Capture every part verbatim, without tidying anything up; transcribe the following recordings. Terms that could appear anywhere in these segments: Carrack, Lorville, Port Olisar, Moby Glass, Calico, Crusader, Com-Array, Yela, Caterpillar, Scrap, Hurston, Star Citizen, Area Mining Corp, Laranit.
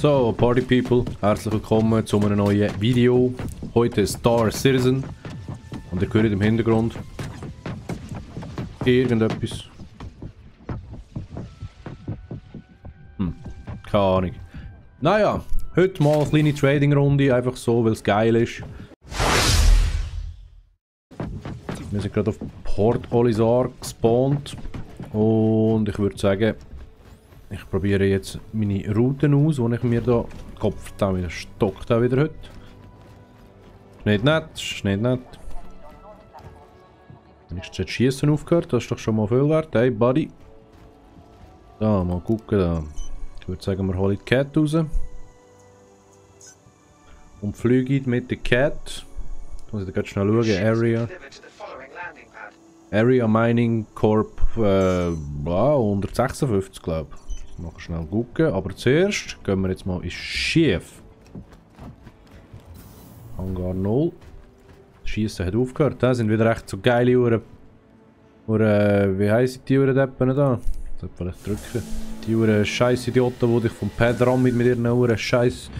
So, Party People, herzlich willkommen zu einem neuen Video. Heute Star Citizen. Und ihr hört im Hintergrund irgendetwas. Hm, keine Ahnung. Naja, heute mal eine kleine Trading-Runde, einfach so, weil es geil ist. Wir sind gerade auf Port Olisar gespawnt. Und ich würde sagen, ich probiere jetzt meine Routen aus, die ich mir da Kopf da wieder stockt da wieder heute. Ist nicht nett, ist nicht nett. Wenn ich jetzt Schießen aufgehört, das ist doch schon mal viel wert. Hey Buddy. Da, mal gucken da. Ich würde sagen, wir holen die Cat raus. Und fliegen mit der Cat. Ich muss ich gerade schnell schauen. Area. Area Mining Corp äh, hundertsechsundfünfzig, glaube ich. Mal schnell gucken. Aber zuerst gehen wir jetzt mal ins Schiff. Hangar null. Schießen hat aufgehört. Da sind wieder echt so geile Uhren. Oder wie heißen die Uhren Deppen da? Das sollte vielleicht drücken. Die Uhren scheiß Idioten, die dich vom Pad rammen mit ihren Uhren scheiß.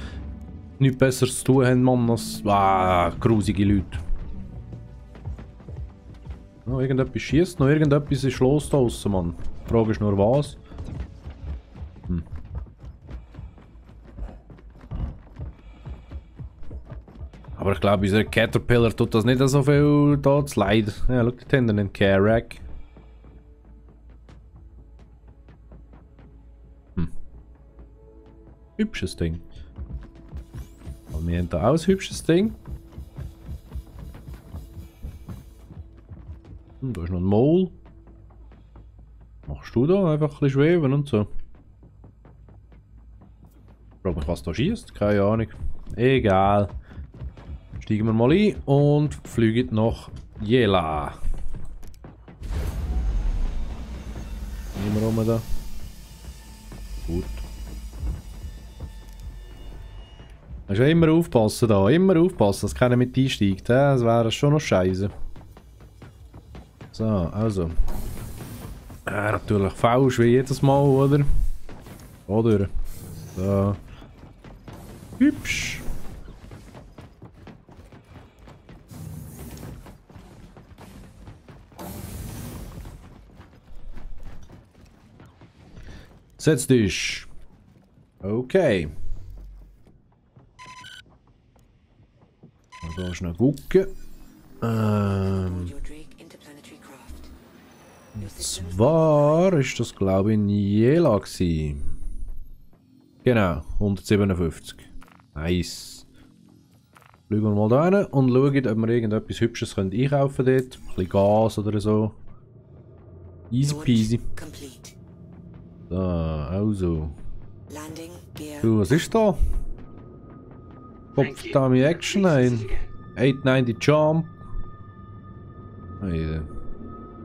Nichts Besseres zu tun haben, Mann, als ah, grusige Leute. Noch irgendetwas schießt, noch irgendetwas ist los da draussen, Mann. Die Frage ist nur was. Hm. Aber ich glaube, unser Caterpillar tut das nicht so viel da zu leid. Ja, schau, die haben einen Carrack. Hm. Hübsches Ding. Aber wir haben da auch ein hübsches Ding. Hm, da ist noch ein Maul. Machst du da einfach ein bisschen schweben und so. Ich frage mich, was da schießt. Keine Ahnung. Egal. Steigen wir mal ein und fliegen nach Yela. Nehmen wir rum da. Gut. Da musst du immer aufpassen da. Immer aufpassen, dass keiner mit einsteigt. Das wäre schon noch scheiße. So, also. Ja, natürlich falsch wie jedes Mal, oder? Oder? So. Hübsch. Setz dich. Okay. Da schnell gucken. Ähm. Und zwar ist das, glaube ich, in Yela gewesen. Genau, hundertsiebenundfünfzig. Nice. Schauen wir mal da rein und schauen, ob wir irgendetwas Hübsches können einkaufen können. Ein bisschen Gas oder so. Easy peasy. So, also. Du, was ist da? Kopf da mit Action ein. acht neunzig Jump. Hey.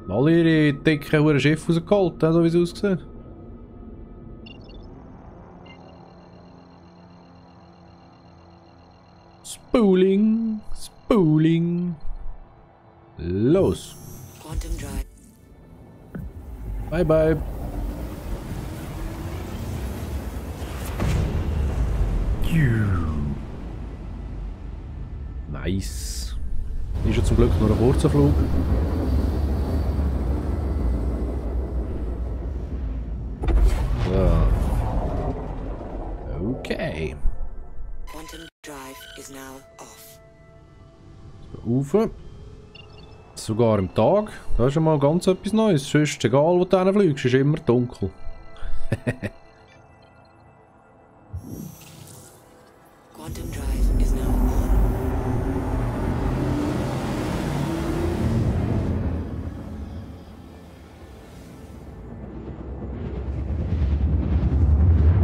Alle ihre dicken Huren Schiffe rausgeholt, so wie es aussieht. Spooling, Spooling. Los. Bye bye. Nice. Ist ja zum Glück nur ein kurzer Flug. Okay. Ufe. Sogar im Tag. Das ist ja mal ganz etwas Neues. Sonst, egal wo du hinfliegst, ist immer dunkel.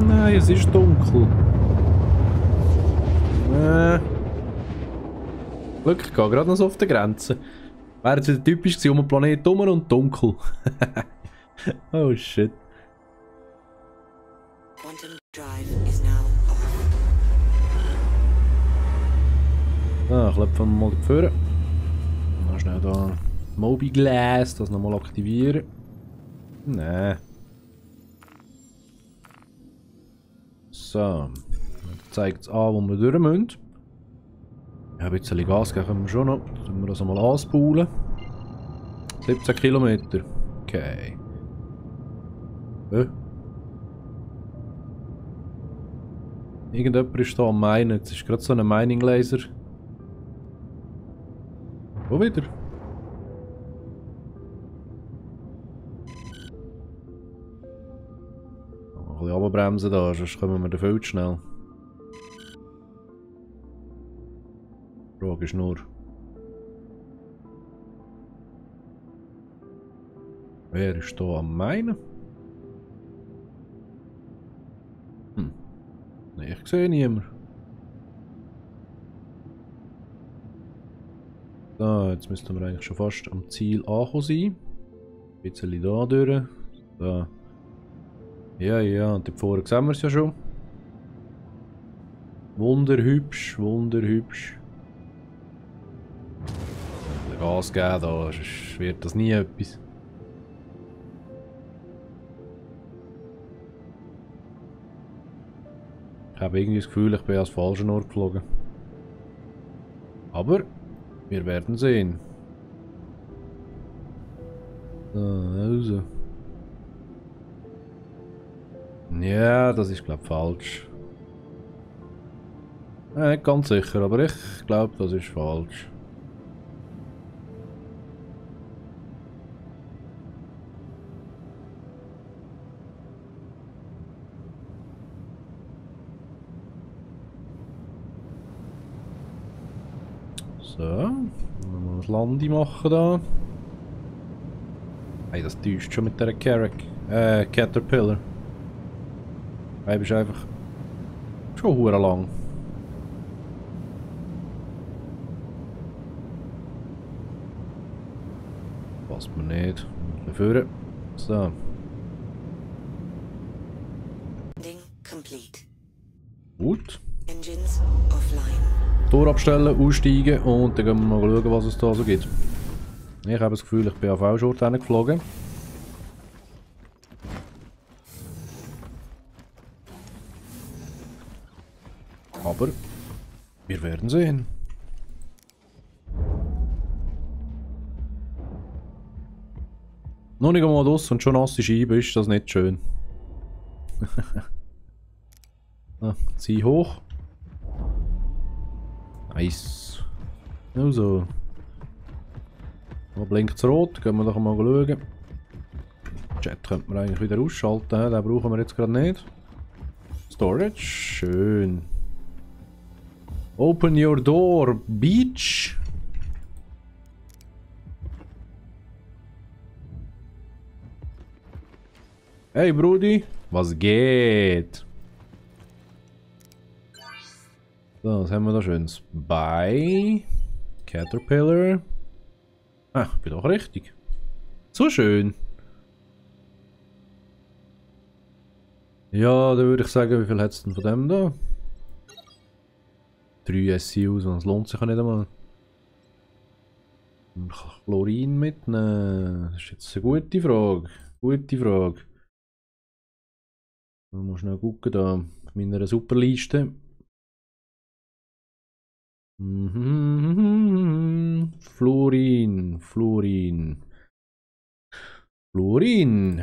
Nein, es ist dunkel. Äh. Glück, ich gehe gerade noch so auf der Grenze. Wäre jetzt wieder typisch gewesen, um den Planeten rum und dunkel. Oh shit. So, klopfen wir mal vorne. Dann schnell da Moby Glass, das nochmal aktivieren. Nein. So. zeigt es an, wo wir durch müssen. Ja, ein bisschen Gas geben können wir schon noch. Dann müssen wir das einmal anspulen. siebzehn Kilometer. Okay. Äh. Irgendjemand ist da am Minen. Jetzt ist gerade so ein Mining Laser. Wo wieder? Ein bisschen runterbremsen da, sonst kommen wir da viel zu schnell. Die Frage ist nur. Wer ist da am Minen? Hm. Nee, ich sehe niemanden. So, jetzt müssten wir eigentlich schon fast am Ziel angekommen sein. Ein bisschen da durch. So. Ja, ja, und dort vorne sehen wir es ja schon. Wunderhübsch, wunderhübsch. Gas geben da, sonst wird das nie etwas. Ich habe irgendwie das Gefühl, ich bin ans falschen Ort geflogen. Aber wir werden sehen. Also. Ja, das ist glaube ich falsch. Nicht ganz sicher, aber ich glaube, das ist falsch. So, mal das Landi machen da. Hey, das täuscht schon mit der Carrack. Äh, Caterpillar. Hey, bist einfach schon hure lang. Passt mir nicht. Dafür. So. Ding complete. Gut. Engines offline. Tor abstellen, aussteigen und dann gehen wir mal schauen, was es da so gibt. Ich habe das Gefühl, ich bin auf falschen Ort hingeflogen. Aber wir werden sehen. Noch nicht einmal raus und schon nasse Scheibe, ist das nicht schön. ah, zieh hoch. Nice. Also. Wo blinkt es rot? Gehen wir doch mal schauen. Den Chat könnte man eigentlich wieder ausschalten, den brauchen wir jetzt gerade nicht. Storage, schön. Open your door, Beach. Hey Brudi, was geht? So, was haben wir da Schönes? Bei Caterpillar. Ach, bin doch richtig. So schön. Ja, da würde ich sagen, wie viel hat es denn von dem da? drei S C Us, sonst lohnt sich ja nicht einmal. Chlorin mitnehmen. Das ist jetzt eine gute Frage. Gute Frage. Ich muss schnell gucken da. Auf meiner Superliste. Fluorin, Fluorin, Fluorin.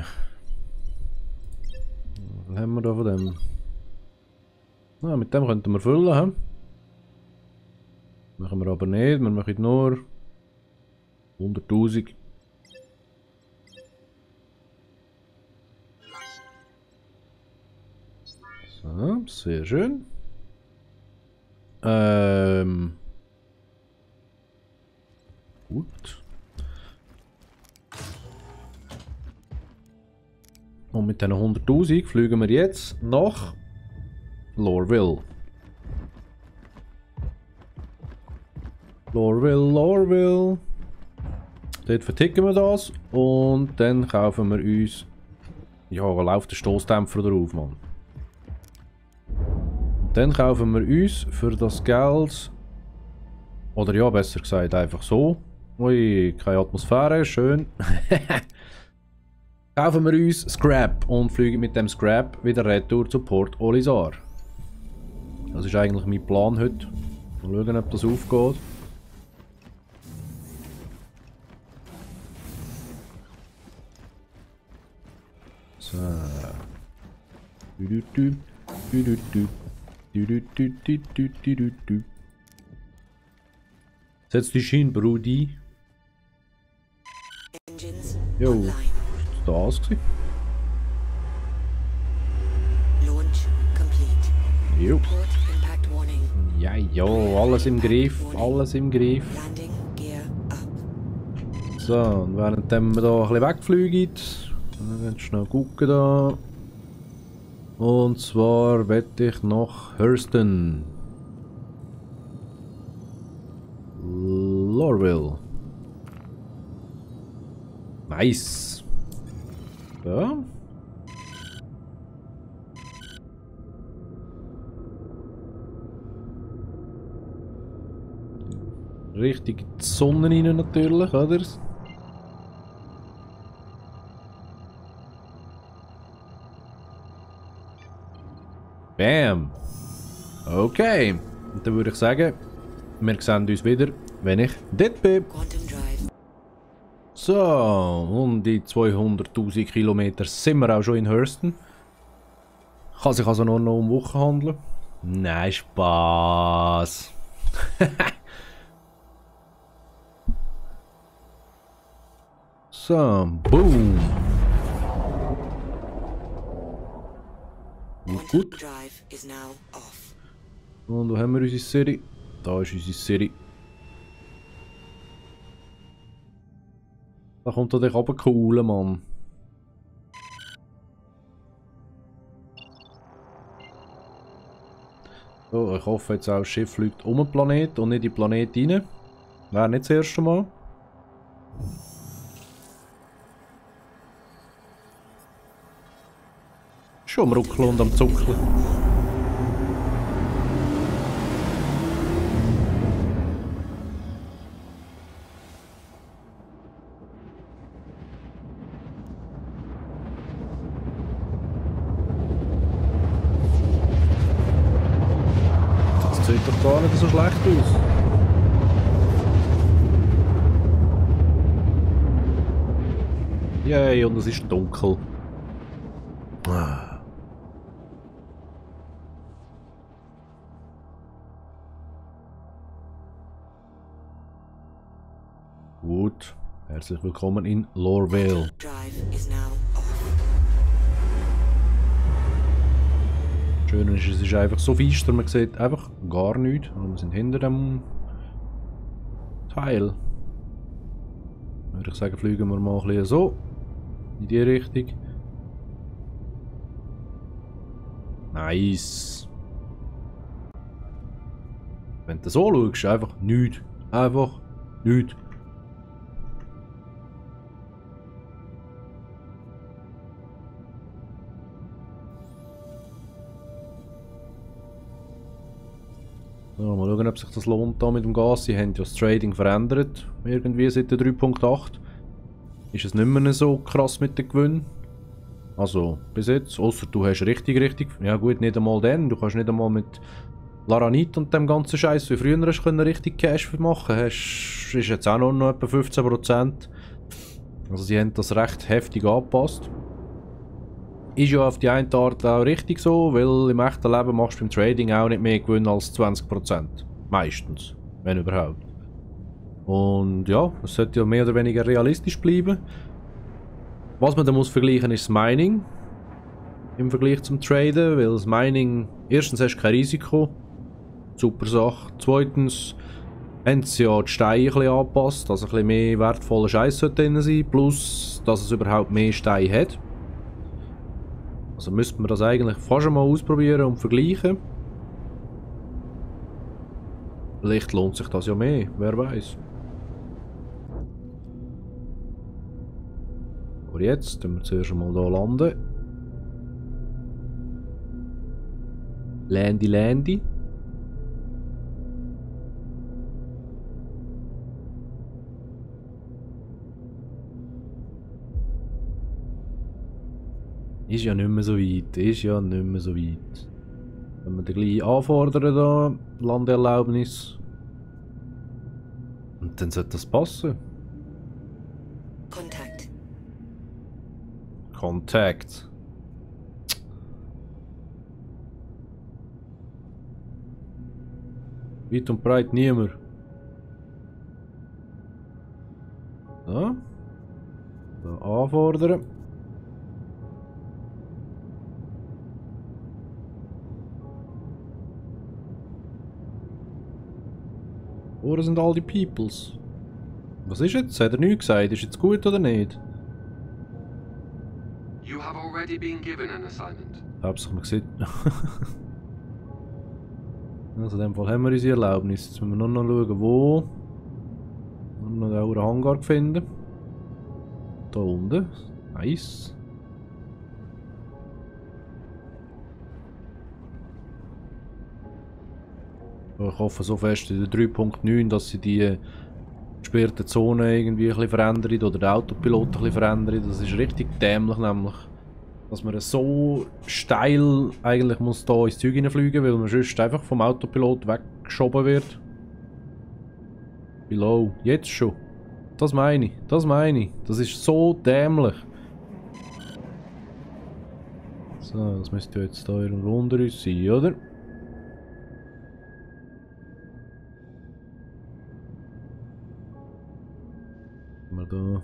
Was haben wir da von dem? Ah, mit dem könnten wir füllen. He? Machen wir aber nicht, wir machen nur hunderttausend. So, sehr schön. Ähm. Gut. Und mit diesen hunderttausend fliegen wir jetzt nach Lorville. Lorville, Lorville. Dort verticken wir das und dann kaufen wir uns. Ja, läuft der Stoßdämpfer drauf, Mann. Dann kaufen wir uns für das Geld, oder ja, besser gesagt, einfach so. Ui, keine Atmosphäre, schön. Kaufen wir uns Scrap und fliegen mit dem Scrap wieder retour zu Port Olisar. Das ist eigentlich mein Plan heute. Mal schauen, ob das aufgeht. So. Du-du-du. Du-du-du. Du-du-du-du-du-du-du-du. Setz dich hin, Brudi. Jo, ist das gewesen? Jo. Ja, ja, alles im Griff, alles im Griff. So, und während wir hier ein bisschen wegfliegen, dann schnell gucken da. Und zwar wette ich nach Hurston. Lorville. Nice. Ja. Richtig die Sonne rein natürlich, oder? Bam! Okay, und dann würde ich sagen, wir sehen uns wieder, wenn ich dort bin. So, um die zweihunderttausend Kilometer sind wir auch schon in Hurston. Kann sich also nur noch um Wochen handeln? Nein, Spaß. So, boom. Und gut. Und wo haben wir unsere Serie? Da ist unsere Serie. Da kommt er dich aber cool, Mann. So, ich hoffe jetzt auch, das Schiff fliegt um den Planet und nicht in den Planet rein. Wäre nicht das erste Mal. Schon am Ruckeln und am Zuckeln. Das sieht doch gar nicht so schlecht aus. Yay, und es ist dunkel. Gut, herzlich willkommen in Lorville. Schön ist, es ist einfach so feister, man sieht einfach gar nichts. Und wir sind hinter dem Teil. Würde ich sagen, fliegen wir mal ein bisschen so in die Richtung. Nice. Wenn du so schaust, einfach nichts. Einfach nichts. So, mal schauen, ob sich das lohnt da mit dem Gas. Sie haben ja das Trading verändert, irgendwie seit der drei Punkt acht. Ist es nicht mehr so krass mit den Gewinnen. Also, bis jetzt. Außer du hast richtig, richtig... Ja gut, nicht einmal dann. Du kannst nicht einmal mit Laranit und dem ganzen Scheiß wie früher hast können richtig Cash machen. Hast, ist jetzt auch noch etwa fünfzehn Prozent. Also sie haben das recht heftig angepasst. Ist ja auf die eine Art auch richtig so, weil im echten Leben machst du beim Trading auch nicht mehr Gewinn als zwanzig Prozent. Meistens, wenn überhaupt. Und ja, es sollte ja mehr oder weniger realistisch bleiben. Was man da muss vergleichen ist das Mining. Im Vergleich zum Traden, weil das Mining, erstens hast du kein Risiko. Super Sache. Zweitens haben sie ja die Steine ein bisschen angepasst, dass ein bisschen mehr wertvoller Scheiß drin sein. Plus, dass es überhaupt mehr Steine hat. Also müssten wir das eigentlich fast einmal ausprobieren und vergleichen. Vielleicht lohnt sich das ja mehr, wer weiß. Aber jetzt müssen wir zuerst einmal hier landen. Landi, Landi. Ist ja nicht mehr so weit, ist ja nicht mehr so weit. Können wir den gleich anfordern da, Landeerlaubnis. Und dann sollte das passen. Kontakt. Kontakt. Weit und breit niemand. So. Da anfordern. Wo sind all die Peoples? Was ist jetzt? Hat er nichts gesagt? Ist jetzt gut oder nicht? You have already been given an assignment. Hab's mir gesehen. Also in dem Fall haben wir unsere Erlaubnis. Jetzt müssen wir nur noch schauen, wo. Und noch einen Hangar finden. Da unten. Nice. Ich hoffe so fest in der drei Punkt neun, dass sie die gesperrte Zone irgendwie ein bisschen verändern oder den Autopilot ein bisschen verändern. Das ist richtig dämlich nämlich. Dass man so steil eigentlich muss da ins Zeug hineinfliegen, weil man sonst einfach vom Autopilot weggeschoben wird. Below. Jetzt schon. Das meine ich. Das meine ich. Das ist so dämlich. So, das müsste jetzt da irgendwo unter uns sein, oder? Mal da.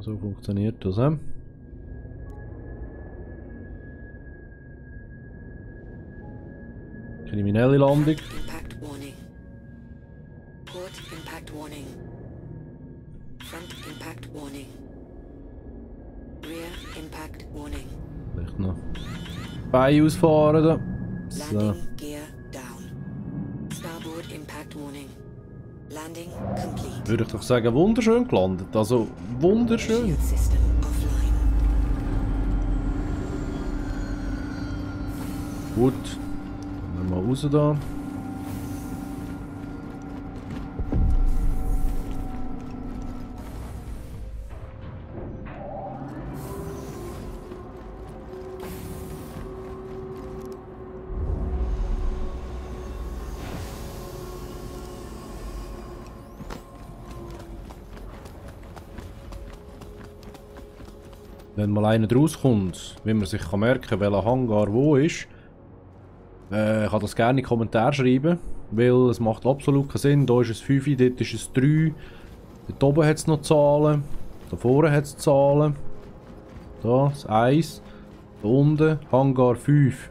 So funktioniert das, he? Kriminelle Landung. Impact warning. Port impact warning. Front impact warning. Rear impact warning. Vielleicht noch Beine ausfahren da. So. Landing gear down. Starboard impact warning. Landing complete. Würde ich doch sagen, wunderschön gelandet. Also wunderschön. Gut. Mal raus da. Wenn mal einer rauskommt, wie man sich kann merken, welcher Hangar wo ist, äh, kann das gerne in die Kommentare schreiben, weil es macht absolut keinen Sinn. Da ist es fünf, dort ist es drei, dort oben hat es noch Zahlen, da vorne hat es Zahlen, da das eins, da unten Hangar fünf.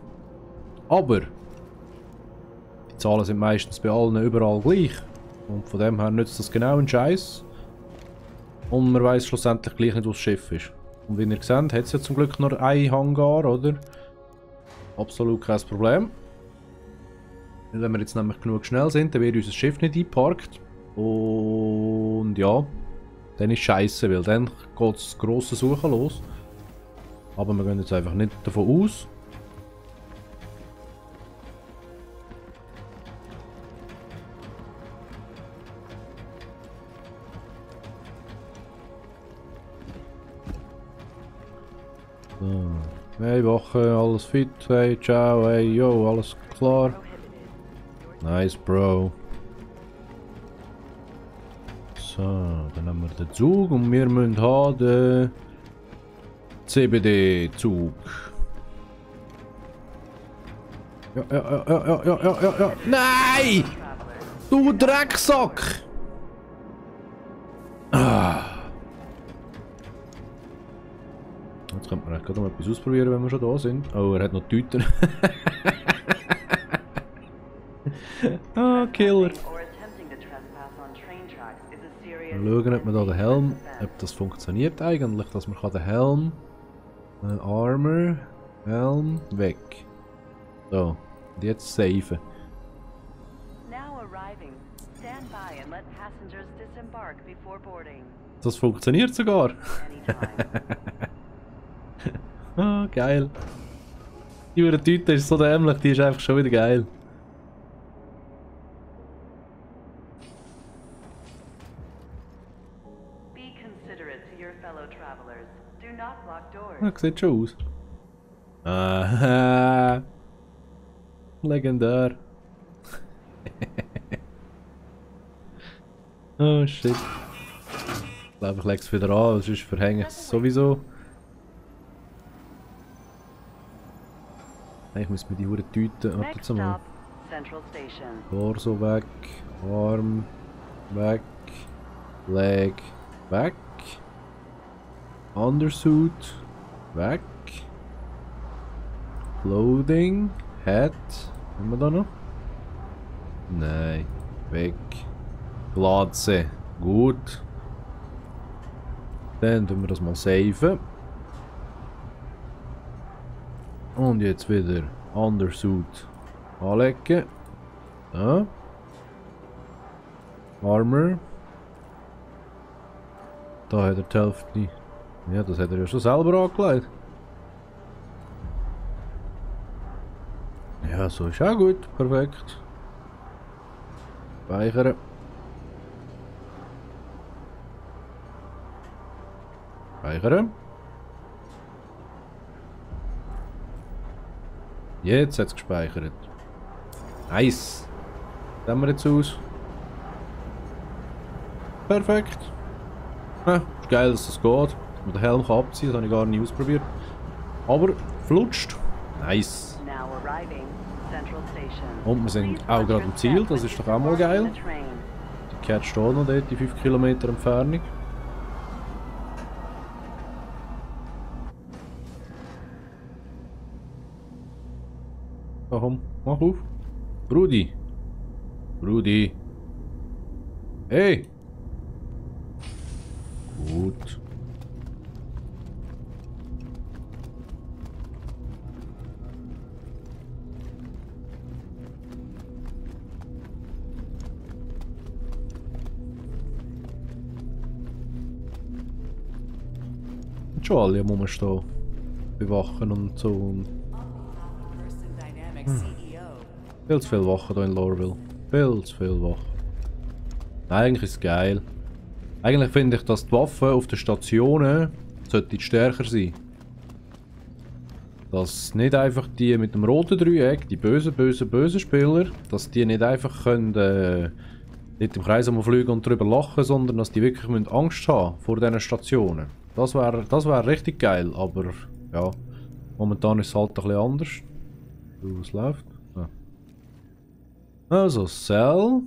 Aber die Zahlen sind meistens bei allen überall gleich und von dem her nützt das genau einen Scheiß und man weiß schlussendlich gleich nicht, wo das Schiff ist. Und wie ihr seht, hat es ja zum Glück nur ein Hangar, oder? Absolut kein Problem. Wenn wir jetzt nämlich genug schnell sind, dann wird unser Schiff nicht eingeparkt. Und ja, dann ist scheiße, weil dann geht das grosse Suchen los. Aber wir gehen jetzt einfach nicht davon aus. Hey Woche, alles fit, hey, ciao, hey, yo, alles klar. Nice, bro. So, dann haben wir den Zug und wir müssen haben den C B D-Zug. Ja, ja, ja, ja, ja, ja, ja, ja. Nein! Du Drecksack! Ah. Jetzt könnte man gerade mal etwas ausprobieren, wenn wir schon da sind. Oh, er hat noch Tüten. Ah, Killer. Wir schauen, ob man da den Helm, ob das funktioniert eigentlich, dass man den Helm, den Armor, Helm, weg. So, und jetzt safe. Das funktioniert sogar. Ah, geil. Die über der Tüte ist so dämlich, die ist einfach schon wieder geil. Be considerate to your fellow travelers. Do not lock doors. Jak se čous? Aha. Legendár. Oh shit. Ich glaube, ich lege es wieder an, sonst verhänge ich es sowieso. Ich muss mir die Huren Tüten. Warte zusammen. Torso weg, Arm weg, Leg weg, Undersuit weg, Clothing, Head. Haben wir da noch? Nein, weg. Glatze, gut. Dann tun wir das mal safen. Und jetzt wieder Undersuit anlegen. Ja. Armor. Da hat er die Hälfte. Ja, das hat er ja schon selber angelegt. Ja, so ist auch gut. Perfekt. Speichern. Speichern. Jetzt hat es gespeichert. Nice. Das sehen wir jetzt aus. Perfekt. Ja, ist geil, dass das geht. Dass man den Helm abziehen kann, das habe ich gar nicht ausprobiert. Aber flutscht. Nice. Und wir sind auch gerade am Ziel, das ist doch auch mal geil. Die Cat steht noch dort, die fünf Kilometer Entfernung. Komm, mach auf. Brudi. Brudi. Hey. Gut. Und schon alle am Umstehen bewachen und so und Hm. Viel zu viel Wachen hier in Lorville. Viel zu viel Wachen. Eigentlich ist es geil. Eigentlich finde ich, dass die Waffen auf den Stationen sollten stärker sein. Dass nicht einfach die mit dem roten Dreieck, die bösen, bösen, bösen Spieler, dass die nicht einfach können, äh, nicht im Kreis fliegen und drüber lachen, sondern dass die wirklich müssen Angst haben vor diesen Stationen. Das wäre das wär richtig geil, aber ja, momentan ist es halt ein bisschen anders. Was läuft? Ah. Also Cell,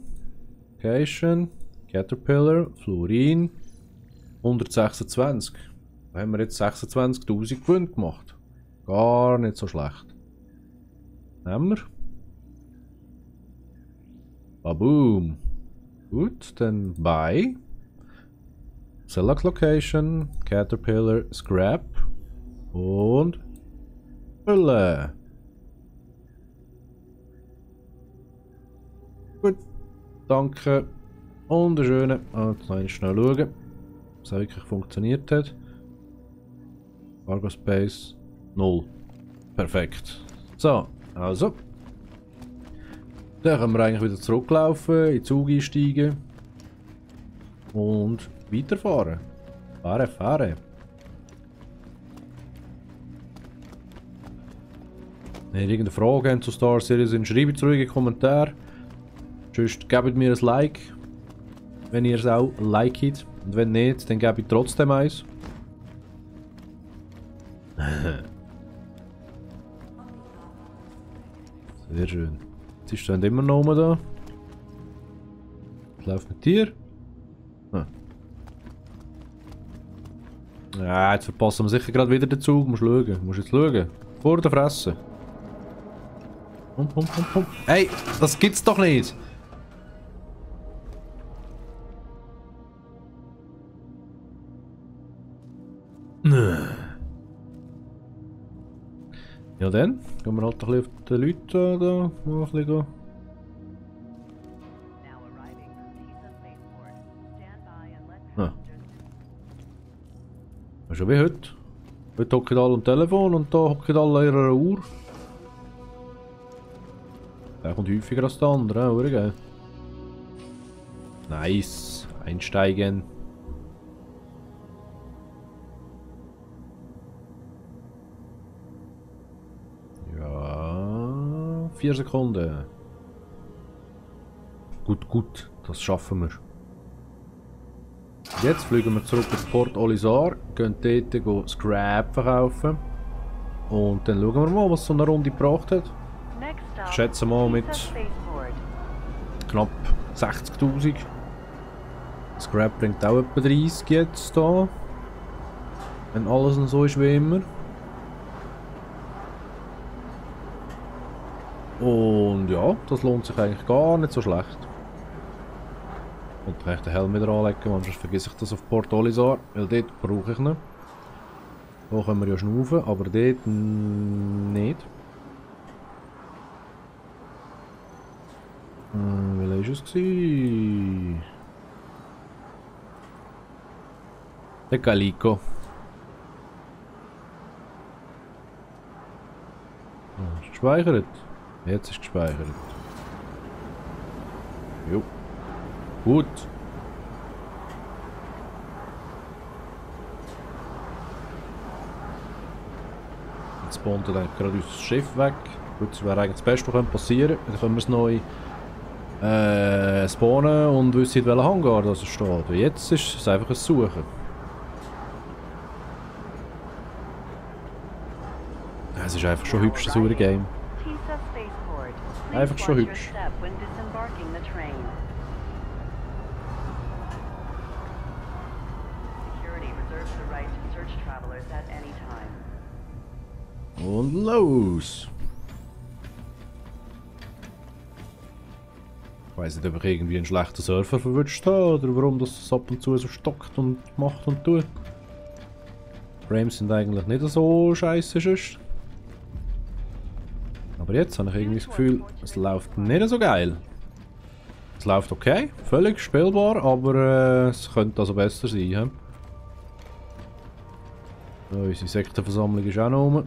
Location, Caterpillar, Fluorin, hundertsechsundzwanzig. Da haben wir jetzt sechsundzwanzigtausend Gewinn gemacht. Gar nicht so schlecht. Nehmen wir. Baboom. Gut, dann Buy. Select Location, Caterpillar, Scrap und Fülle. Gut, danke und eine schöne. Ah, jetzt noch schnell schauen, ob es wirklich funktioniert hat. Cargo Space null. Perfekt. So, also. Dann können wir eigentlich wieder zurücklaufen, in den Zug einsteigen und weiterfahren. Fahren, fahren. Wenn ihr irgendeine Frage habt zu Star Citizen, schreibt es ruhig in die Kommentare. Sonst gebt mir ein Like, wenn ihr es auch liket. Und wenn nicht, dann gebe ich trotzdem eins. Sehr schön. Jetzt stehen immer noch oben da. Was läuft mit dir? Ah. Ah, jetzt verpassen wir sicher gerade wieder den Zug. Musst schauen. Musst jetzt schauen. Vor der Fresse. Pum, pum, pum, pum. Ey, das gibt's doch nicht! Ja dann, gehen wir halt ein bisschen auf die Leute da, noch ein bisschen da. Ah. Das ist ja wie heute. Heute hocken alle am Telefon und da hocken alle an ihrer Uhr. Der kommt häufiger als der andere, oder? Gell? Nice, einsteigen. vier Sekunden. Gut, gut, das schaffen wir. Jetzt fliegen wir zurück nach Port Olisar, gehen dort Scrap verkaufen. Und dann schauen wir mal, was so eine Runde gebracht hat. Ich schätze mal mit knapp sechzigtausend. Scrap bringt auch etwa dreißig jetzt da. Wenn alles noch so ist wie immer. Und ja, das lohnt sich eigentlich gar nicht so schlecht. Und ich kann den Helm wieder anlegen, weil sonst vergesse ich das auf Port Olisar, weil dort brauche ich ihn. Da können wir ja schnaufen, aber dort nicht. Hm, wie war es? Der Calico. Ist gespeichert? Jetzt ist gespeichert. Jo. Gut. Jetzt spawnt dann gerade unser Schiff weg. Gut, das wäre eigentlich das Beste, was passieren könnte. Dann können wir es neu äh, spawnen und wissen, in welchem Hangar das steht. Jetzt ist es einfach ein Suchen. Es ist einfach schon hübsch, das Uri Game. Einfach schon hübsch. Und los! Ich weiß nicht, ob ich irgendwie einen schlechten Surfer verwünscht habe oder warum das ab und zu so stockt und macht und tut. Frames sind eigentlich nicht so scheiße sonst. Aber jetzt habe ich irgendwie das Gefühl, es läuft nicht so geil. Es läuft okay, völlig spielbar, aber äh, es könnte also besser sein. He? So, unsere Sektenversammlung ist auch noch rum.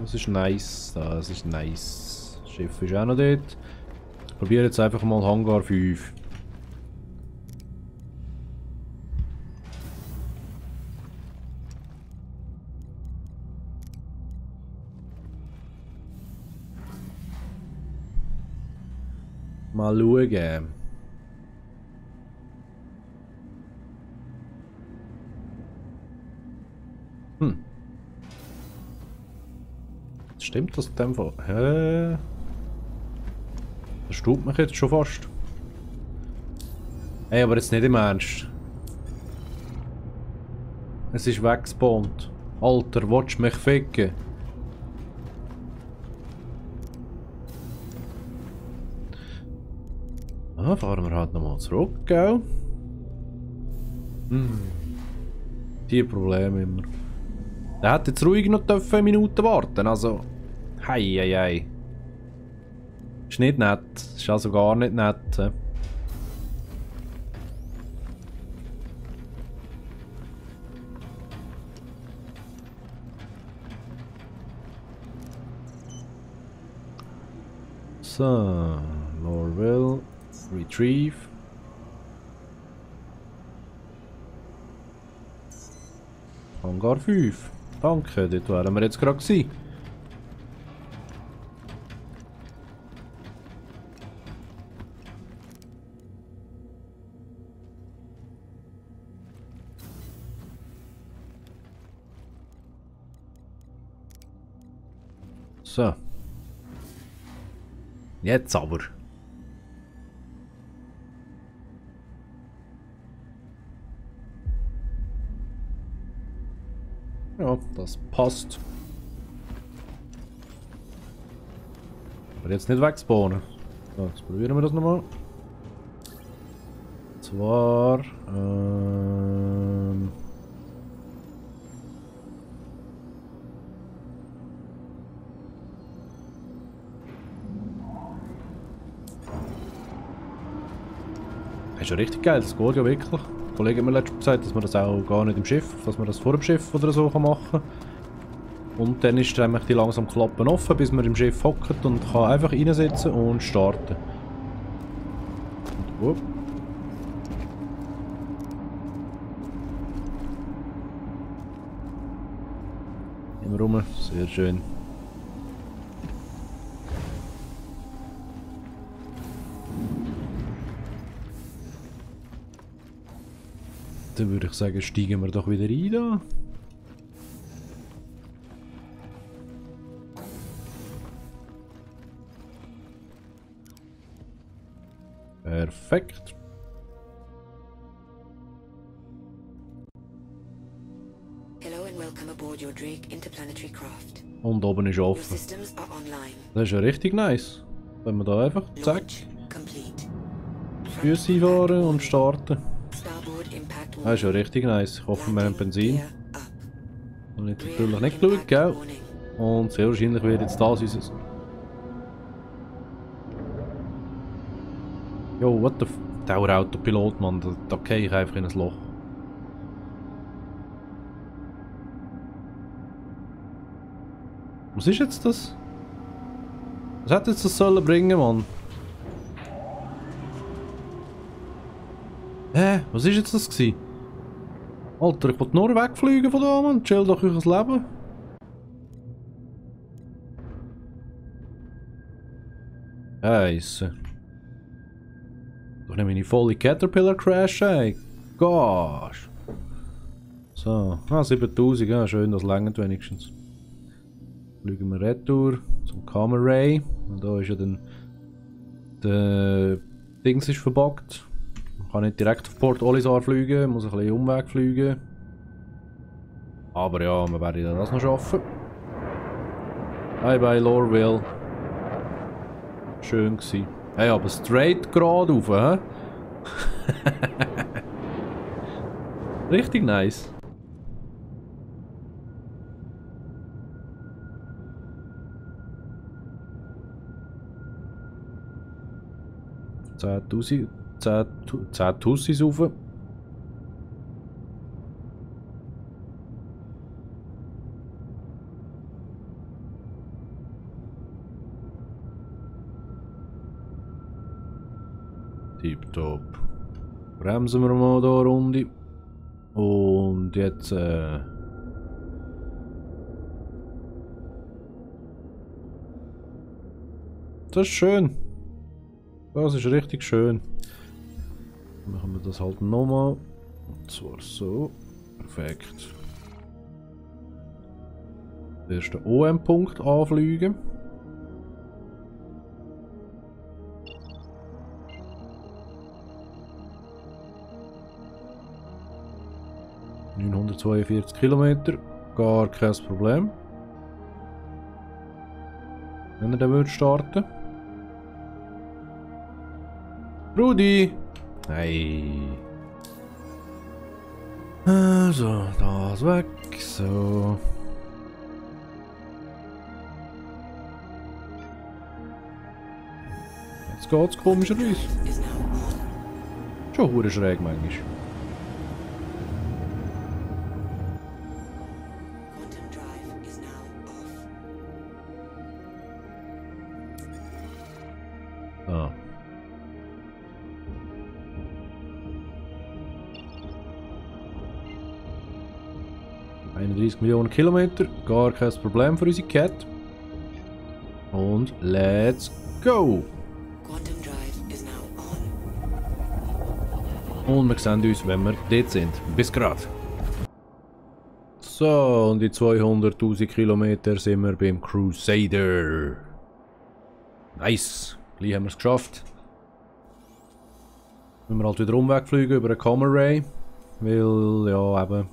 Das ist nice, das ist nice. Das Schiff ist auch noch dort. Ich probiere jetzt einfach mal Hangar fünf. Mal schauen. Hm. Stimmt das in dem Fall? Hä? Das staubt mich jetzt schon fast. Ey, aber jetzt nicht im Ernst. Es ist weggespawnt. Alter, willst du mich ficken? Dann fahren wir halt nochmal zurück, gell? Hm. Die Probleme immer. Der hätte jetzt ruhig noch Minuten warten, also... Hei, hei, hei. Ist nicht nett. Ist also gar nicht nett. He? So, Lorville. Retrieve. Hangar fünf. Danke, dort wären wir jetzt gerade gewesen. So. Jetzt aber. Ja, das passt. Aber jetzt nicht wegspawnen. So, jetzt probieren wir das nochmal. Und zwar... Ähm das ist ja richtig geil, das geht ja wirklich. Der Kollege hat mir letztens gesagt, dass man das auch gar nicht im Schiff, dass man das vor dem Schiff oder so machen kann. Und dann ist nämlich die langsam Klappen offen, bis man im Schiff hockt und kann einfach reinsetzen und starten. Und, up. Immer rum, sehr schön. Dann würde ich sagen, steigen wir doch wieder ein da. Perfekt. Und oben ist offen. Das ist ja richtig nice. Wenn wir da einfach zack Füße fahren und starten. Das ist ja richtig nice. Ich hoffe, wir haben Benzin. Und natürlich nicht geschaut, gell? Und sehr wahrscheinlich wird jetzt das unser... Jo, what the f... Dauer Autopilot, Mann. Da, da gehe ich einfach in ein Loch. Was ist jetzt das? Was hätte jetzt das sollen bringen, Mann? Hä? Was ist jetzt das gewesen? Alter, ich wollte nur wegfliegen von da, Mann. Chill doch euer Leben. Heisse. Doch nicht meine volle Caterpillar Crash, ey. Gosh. So. Ah, siebentausend. Ja, schön, das langt wenigstens. Fliegen wir retour zum Com-Array. Und da ist ja dann... Der... Dings ist verbuggt. Man kann nicht direkt auf Port Olisar fliegen, muss ein bisschen Umweg fliegen. Aber ja, wir werden das noch schaffen. Bye bye Lorville. Schön gsi. Hey, aber straight gerade rauf, hä? Richtig nice. zehntausend. zehn Tussis rauf. Tipptopp. Bremsen wir mal hier runter. Und jetzt... Äh das ist schön. Das ist richtig schön. Machen wir das halt nochmal. Und zwar so. Perfekt. Ersten O M-Punkt anfliegen. neunhundertzweiundvierzig Kilometer. Gar kein Problem. Wenn er dann starten würde. Rudi! Nein. Also, das weg. So. Jetzt geht's komischerweise. Schon hure schräg manchmal. Ah. einunddreissig Millionen Kilometer, gar kein Problem für unsere Cat. Und let's go! Und wir sehen uns, wenn wir dort sind. Bis gerade! So, und in zweihunderttausend Kilometern sind wir beim Crusader. Nice! Gleich haben wir es geschafft. Müssen wir halt wieder umwegfliegen über den Com-Array. Weil, ja, eben...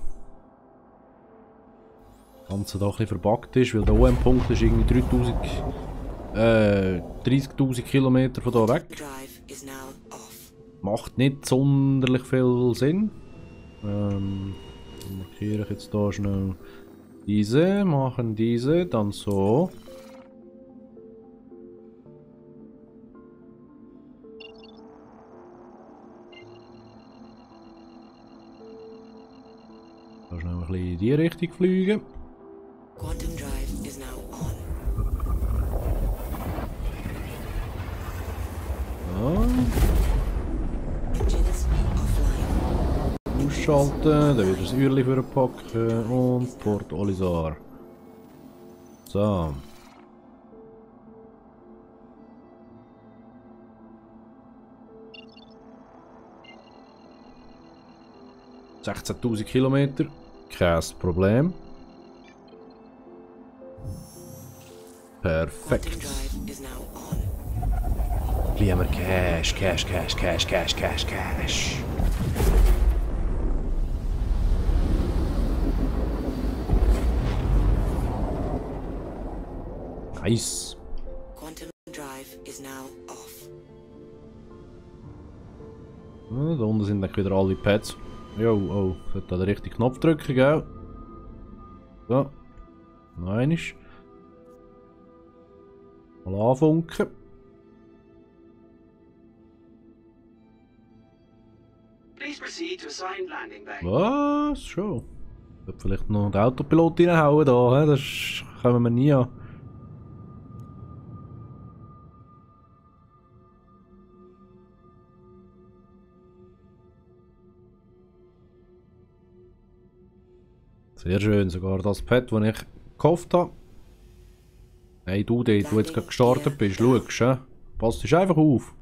Das Ganze da ein bisschen verbuggt ist, weil der O M-Punkt ist irgendwie dreitausend, äh, dreißigtausend Kilometer von hier weg. Macht nicht sonderlich viel Sinn. Ähm, markiere ich jetzt hier schnell diese, machen diese, dann so. Da schnell ein bisschen in die Richtung fliegen. Quantum Drive is now on. So. Ausschalten, dann wieder das Uhrli für packen und Port Olisar. So. sechzehntausend Kilometer, kein Problem. Perfekt. Lieber Cash, Cash, Cash, Cash, Cash, Cash, Cash. Nice. Quantum Drive is now off. Da unten sind dann wieder alle Pads. Jo, oh, ich sollte da den richtigen Knopf drücken, gell? So. Nein ist. Mal anfunken. Was? Schon. Ich sollte vielleicht noch den Autopilot reinhauen da, das kommen wir nie an. Sehr schön, sogar das Pad, das ich gekauft habe. Hey du, der du jetzt gerade gestartet bist, schaust, he? Passt dich einfach auf.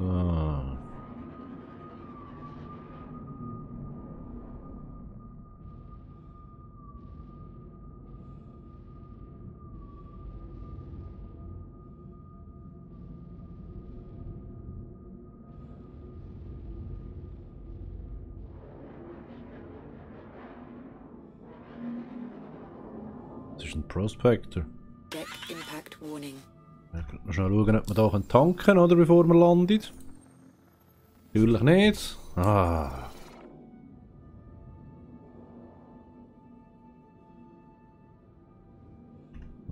Ah. Das ist ein Prospector. Deck Impact Warning. Wir schnell schauen, ob wir hier tanken können, oder, bevor wir landen. Natürlich nicht. Ah.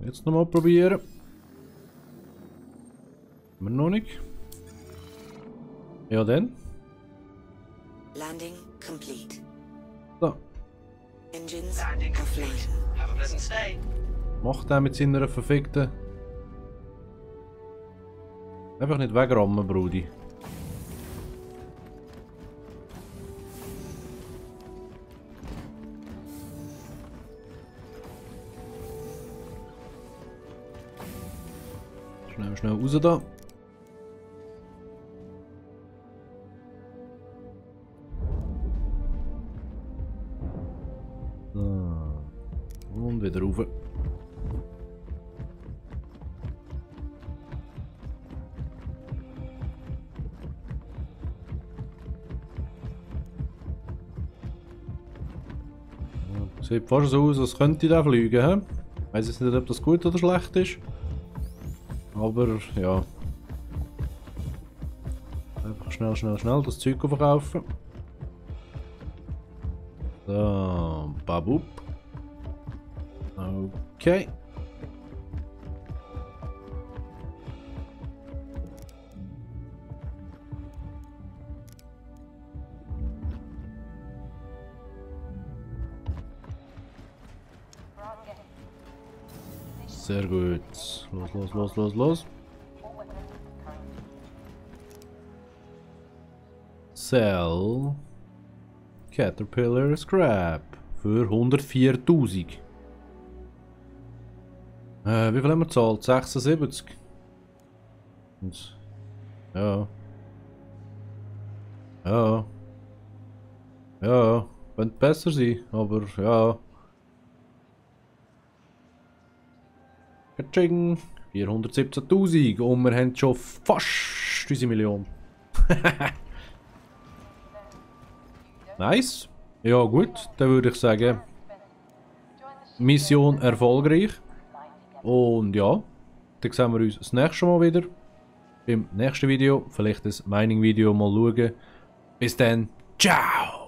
Jetzt nochmal probieren. Immer noch nicht. Ja, dann. Landing complete. So. Engines landing complete. Have a pleasant stay. Macht er mit seiner verfickten. Einfach nicht wegrammen, Brudi. Schnell, schnell raus da. So. Und wieder rauf. Sieht fast so aus, als könnte ich da fliegen. He? Ich weiß jetzt nicht, ob das gut oder schlecht ist. Aber ja. Einfach schnell, schnell, schnell das Zeug verkaufen. So, babub. Okay. Sehr gut. Los, los, los, los, los. Sell. Caterpillar Scrap. Für hundertviertausend. Äh, wie viel haben wir gezahlt? sechsundsiebzig. Und, ja. Ja. Ja. Könnte besser sein, aber ja. vierhundertsiebzehntausend und wir haben schon fast unsere Million. Nice. Ja gut, dann würde ich sagen, Mission erfolgreich. Und ja, dann sehen wir uns das nächste Mal wieder. Im nächsten Video, vielleicht das Mining-Video mal schauen. Bis dann, ciao!